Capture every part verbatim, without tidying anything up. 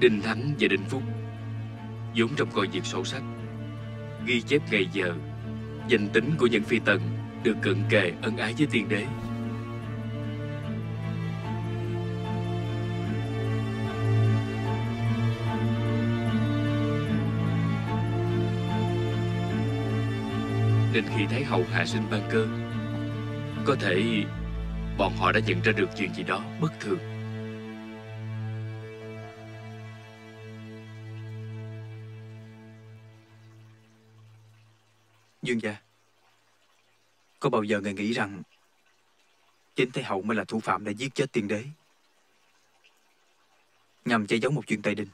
Đình Thánh và Đình Phúc vốn trong coi việc sổ sách, ghi chép ngày giờ, danh tính của những phi tần được cận kề ân ái với tiên đế. Nên khi Thái Hậu hạ sinh ban cơ, có thể bọn họ đã nhận ra được chuyện gì đó bất thường. Dương gia, có bao giờ ngài nghĩ rằng chính Thái Hậu mới là thủ phạm đã giết chết tiên đế, nhằm che giấu một chuyện tày đình?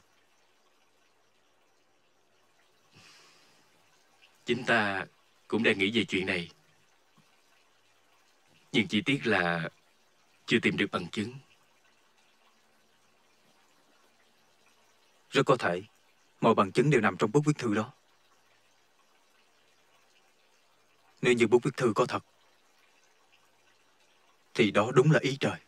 Chính ta cũng đang nghĩ về chuyện này, nhưng chỉ tiếc là chưa tìm được bằng chứng. Rất có thể mọi bằng chứng đều nằm trong bút viết thư đó. Nếu như bút viết thư có thật, thì đó đúng là ý trời.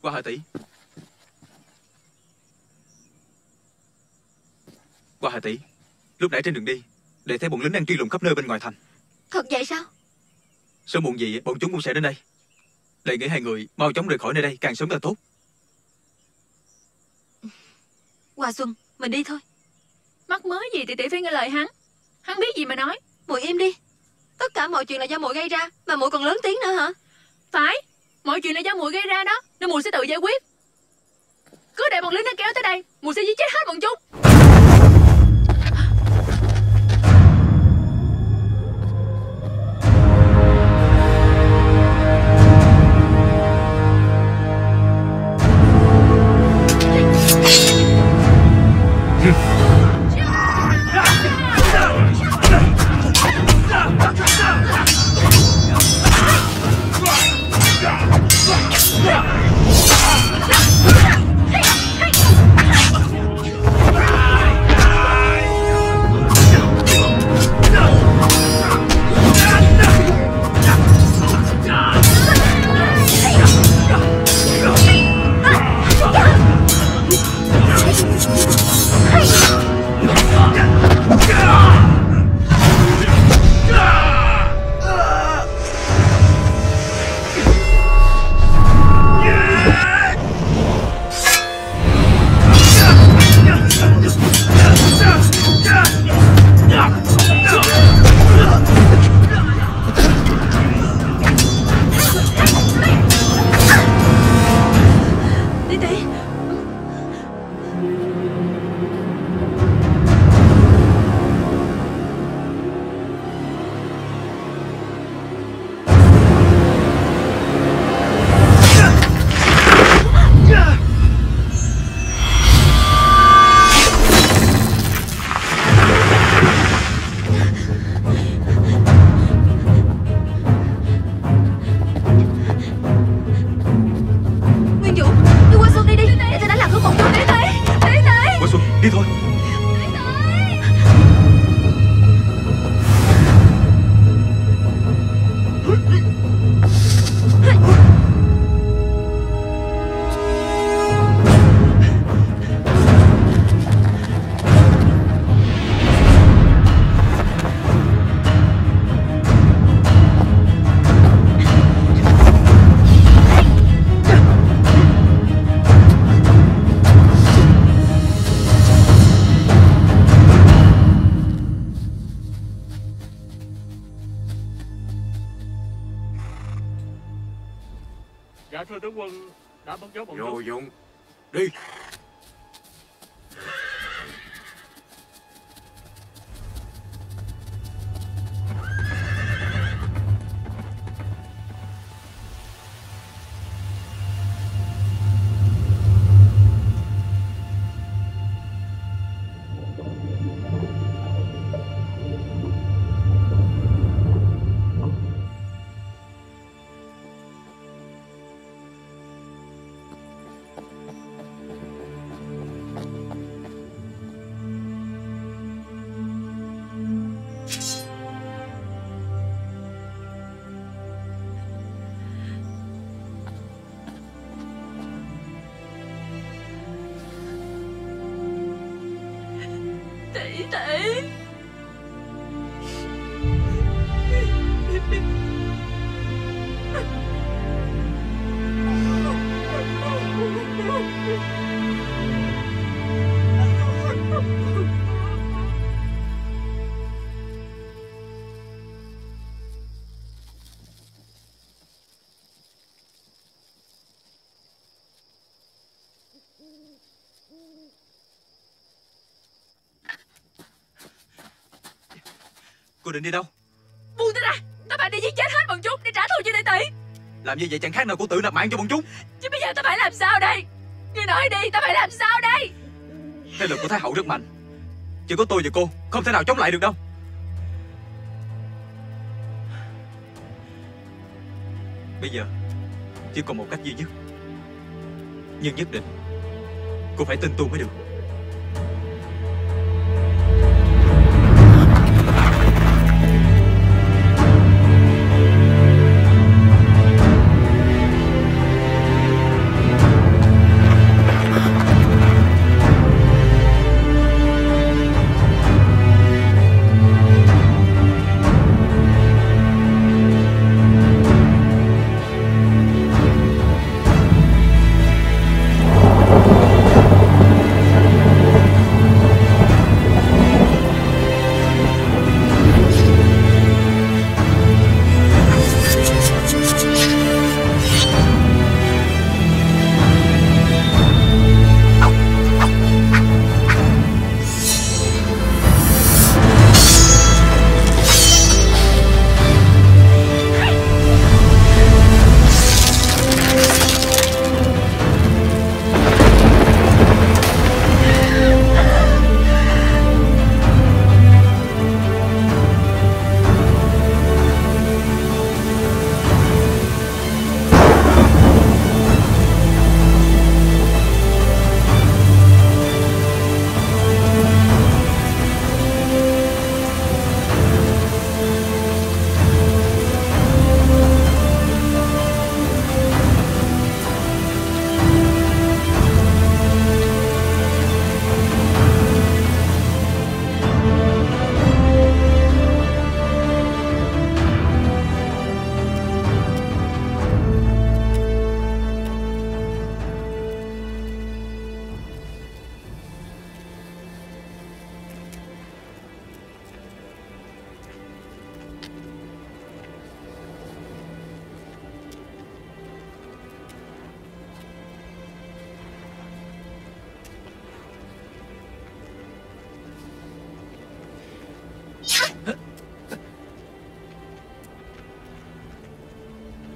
Qua hỏi tỷ. Qua hỏi tỷ, lúc nãy trên đường đi, để thấy bọn lính đang truy lùng khắp nơi bên ngoài thành. Thật vậy sao? Sớm muộn gì bọn chúng cũng sẽ đến đây. Đề nghị hai người mau chóng rời khỏi nơi đây, càng sớm càng tốt. Hoa Xuân, mình đi thôi. Mắc mớ gì thì tỷ phải nghe lời hắn. Hắn biết gì mà nói. Muội im đi. Tất cả mọi chuyện là do muội gây ra, mà muội còn lớn tiếng nữa hả? Phải. Mọi chuyện là do muội gây ra đó, nên muội sẽ tự giải quyết. Cứ để bọn lính nó kéo tới đây, muội sẽ giết chết hết bọn chúng. Vô dụng, đi. thể. Cô định đi đâu? Buông tôi ra! Tao phải đi giết chết hết bọn chúng để trả thù cho Tỷ Tỷ. Làm như vậy chẳng khác nào cô tự nạp mạng cho bọn chúng. Chứ bây giờ tao phải làm sao đây? Ngươi nói đi, tao phải làm sao đây? Thế lực của Thái Hậu rất mạnh, chỉ có tôi và cô không thể nào chống lại được đâu. Bây giờ chỉ còn một cách duy nhất, nhưng nhất định cô phải tin tôi mới được.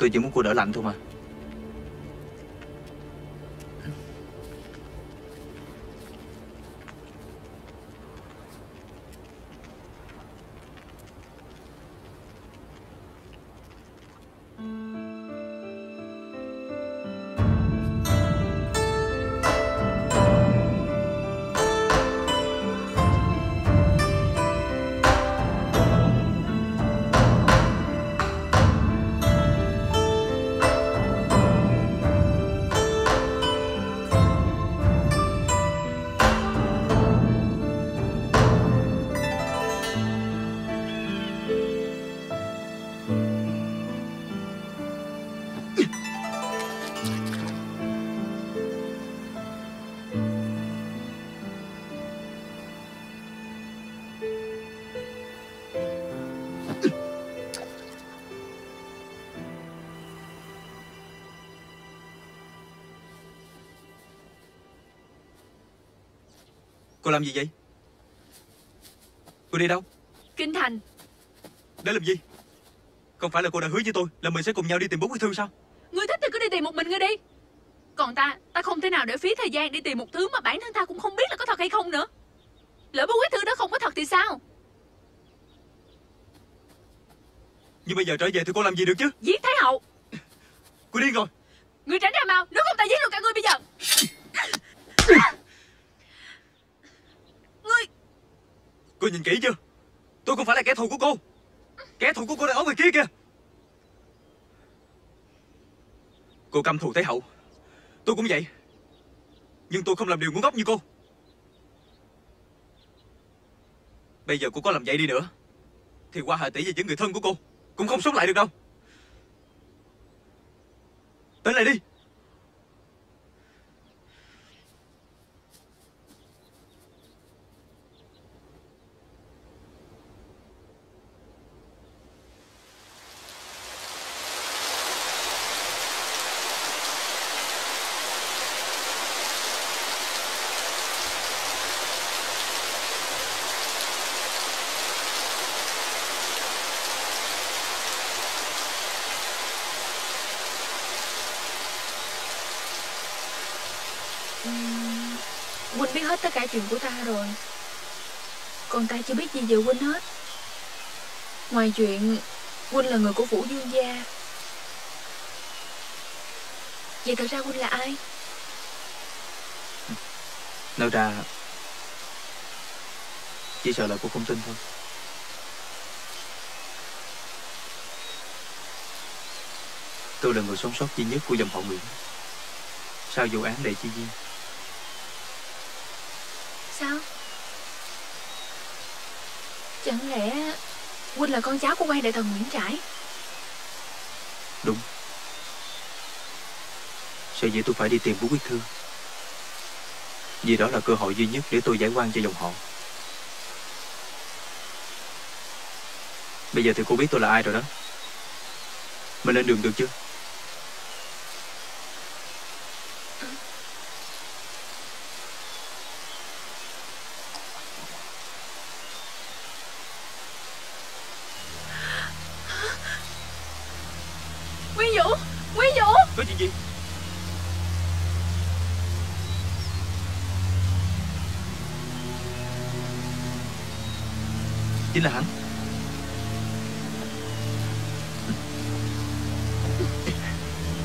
Tôi chỉ muốn cô đỡ lạnh thôi mà. Cô làm gì vậy? Cô đi đâu? Kinh thành. Để làm gì? Không phải là cô đã hứa với tôi là mình sẽ cùng nhau đi tìm Vũ Quyết Thư sao? Ngươi thích thì cứ đi tìm một mình ngươi đi. Còn ta, ta không thể nào để phí thời gian đi tìm một thứ mà bản thân ta cũng không biết là có thật hay không nữa. Lỡ Vũ Quyết Thư đó không có thật thì sao? Nhưng bây giờ trở về thì cô làm gì được chứ? Giết Thái Hậu. Cô điên rồi. Ngươi tránh ra mau, nếu không ta giết luôn cả ngươi bây giờ. Cô nhìn kỹ chưa? Tôi không phải là kẻ thù của cô. Kẻ thù của cô đang ở ngoài kia kìa. Cô căm thù Thái Hậu, tôi cũng vậy. Nhưng tôi không làm điều ngu ngốc như cô. Bây giờ cô có làm vậy đi nữa thì Hoa Hà tỷ và những người thân của cô cũng không sống lại được đâu. Tới lại đi. Huynh biết hết tất cả chuyện của ta rồi. Còn ta chưa biết gì về Huynh hết. Ngoài chuyện Huynh là người của phủ Dương gia, vậy thật ra Huynh là ai? Nói ra chỉ sợ là cô không tin thôi. Tôi là người sống sót duy nhất của dòng họ Nguyễn sau vụ án Lê Chi Viên. Sao? Chẳng lẽ Huynh là con cháu của quan đại thần Nguyễn Trãi? Đúng. Sở dĩ tôi phải đi tìm Vũ Quyết Thư vì đó là cơ hội duy nhất để tôi giải oan cho dòng họ. Bây giờ thì cô biết tôi là ai rồi đó. Mình lên đường được chưa? Chính là hắn.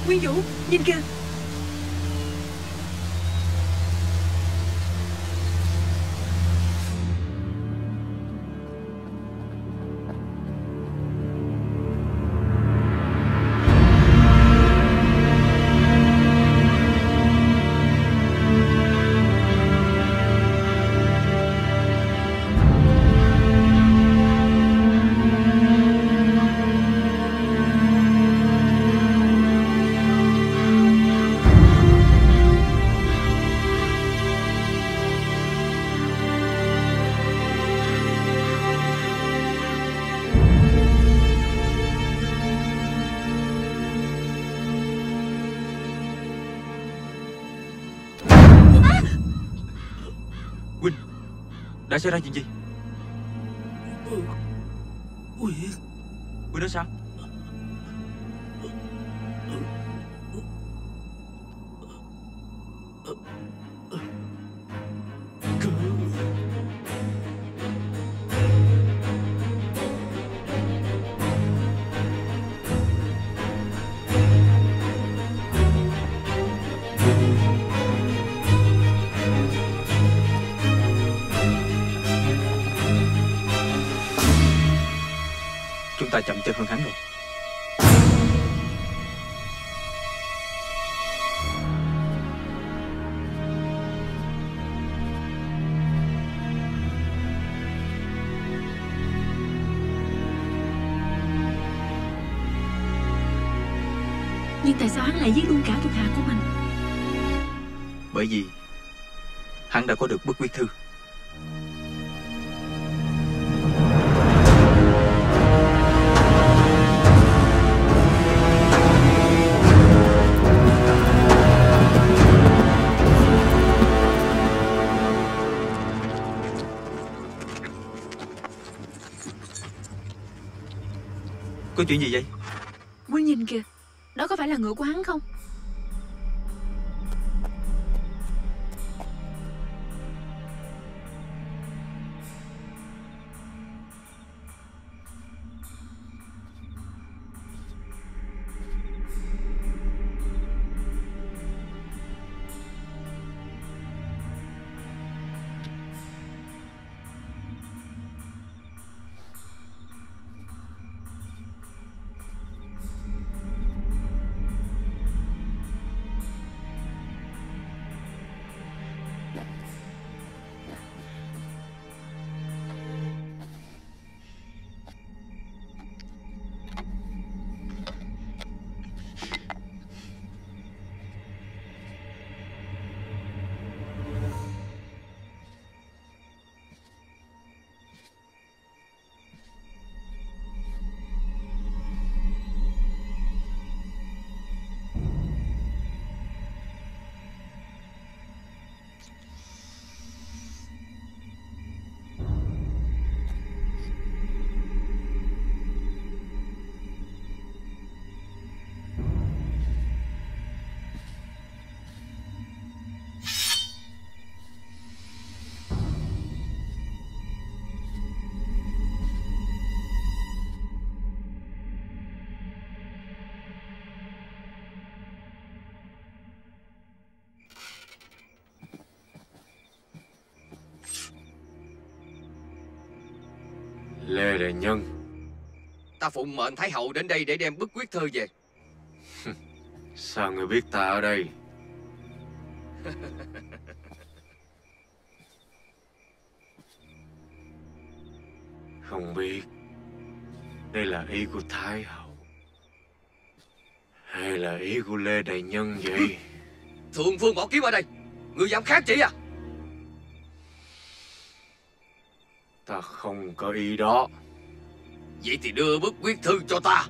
Nguyên Vũ, nhìn kìa. Đã xảy ra chuyện gì? Quyệt Quyệt đó sao? Ta chậm chân hơn hắn rồi. Nhưng tại sao hắn lại giết luôn cả thuộc hạ của mình? Bởi vì hắn đã có được bức quyết thư. Có chuyện gì vậy? Quynh nhìn kìa, đó có phải là ngựa của hắn không? Lê Đại Nhân, ta phụng mệnh Thái Hậu đến đây để đem bức quyết thư về. Sao người biết ta ở đây? Không biết đây là ý của Thái Hậu hay là ý của Lê Đại Nhân vậy? Thượng Phương bỏ kiếm ở đây, ngươi dám kháng chỉ à? Ta không có ý đó. Vậy thì đưa bức quyết thư cho ta.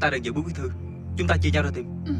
Ta đang giữ bức thư, chúng ta chia nhau ra tìm. Ừ.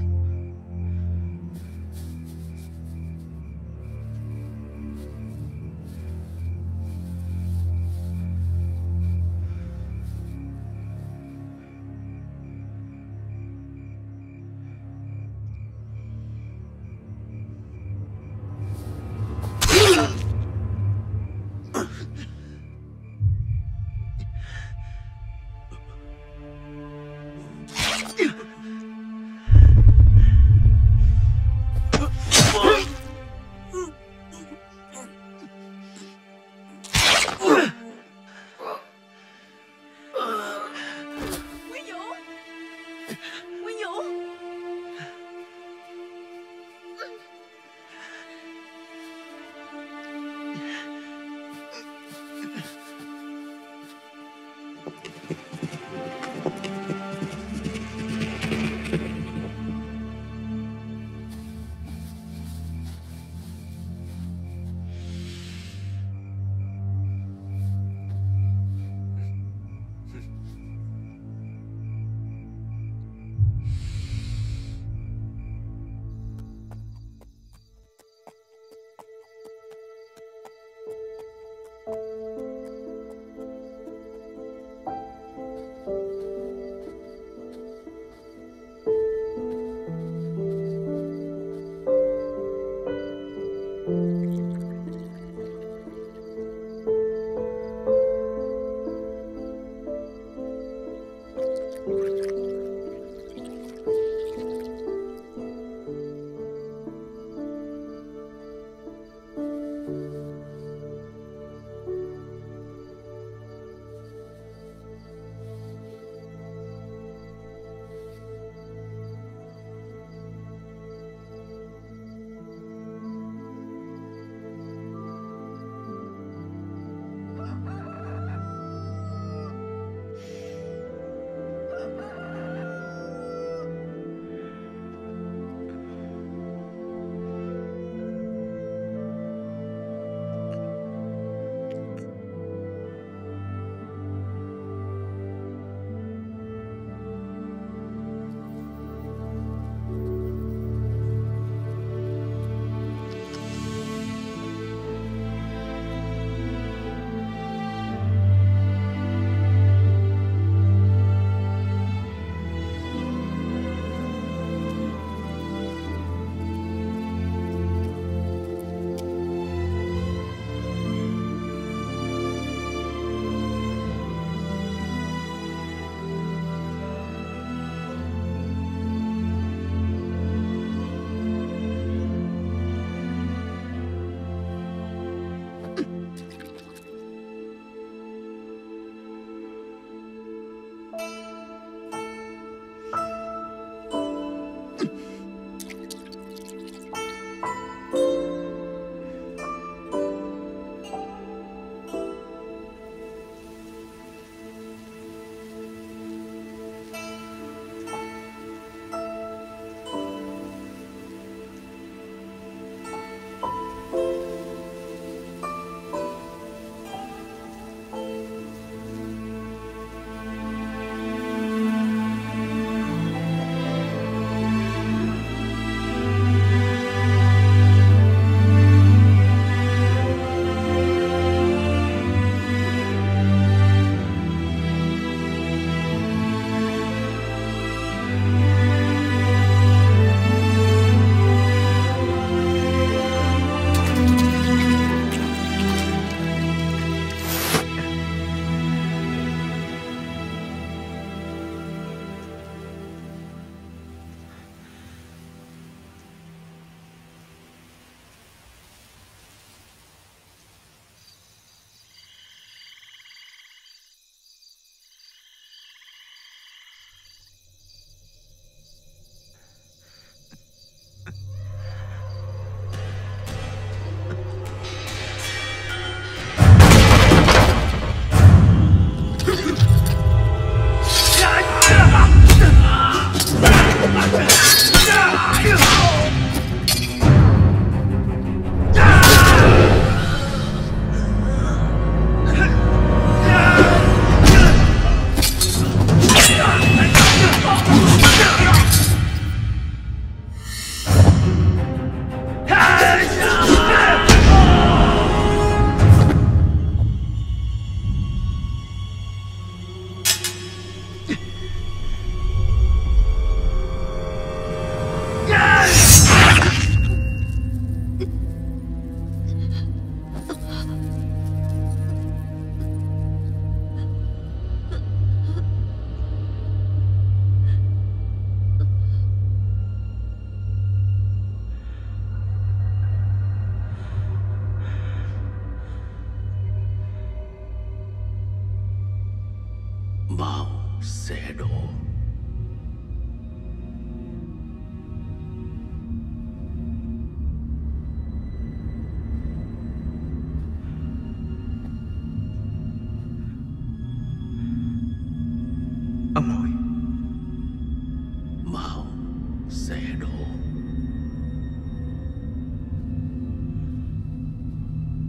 sẽ đổ.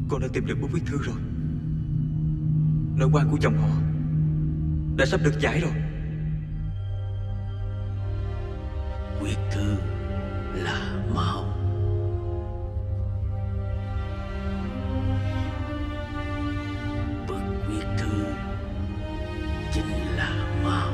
Con đã tìm được Vũ Quyết Thư rồi. Nỗi oan của chồng họ đã sắp được giải rồi. Quyết Thư là mau. Bậc Quyết Thư chính là mau.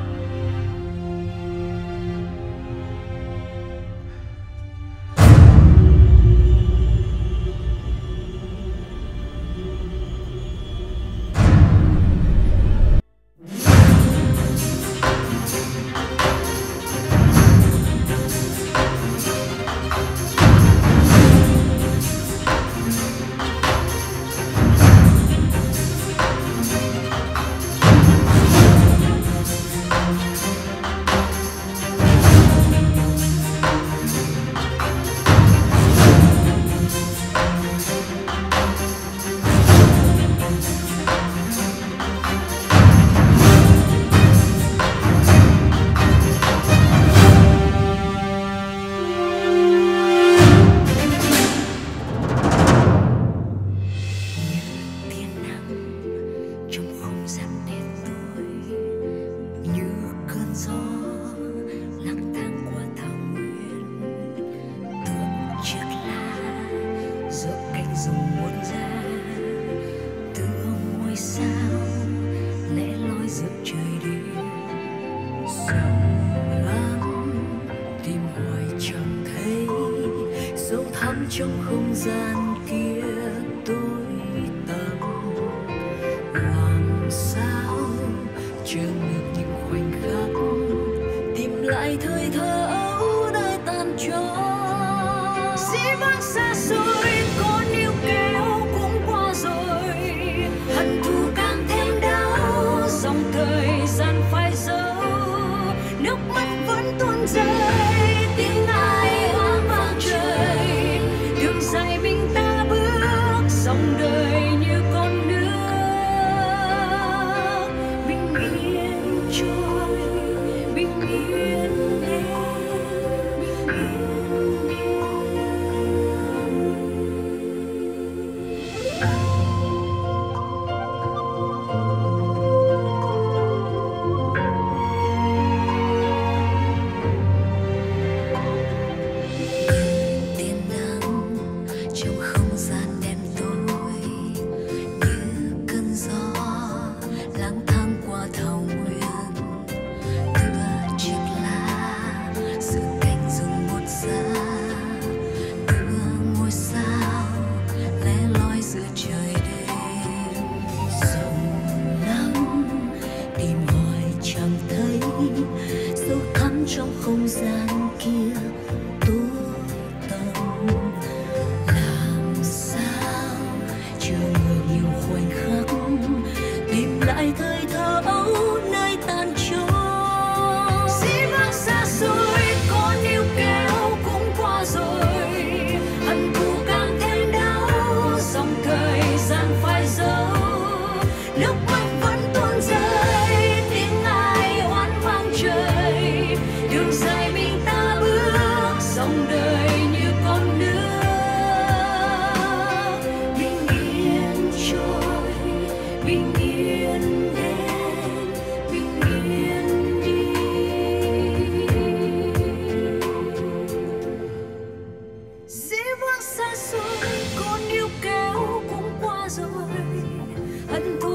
Xa xôi con yêu kéo cũng qua rồi, hận thù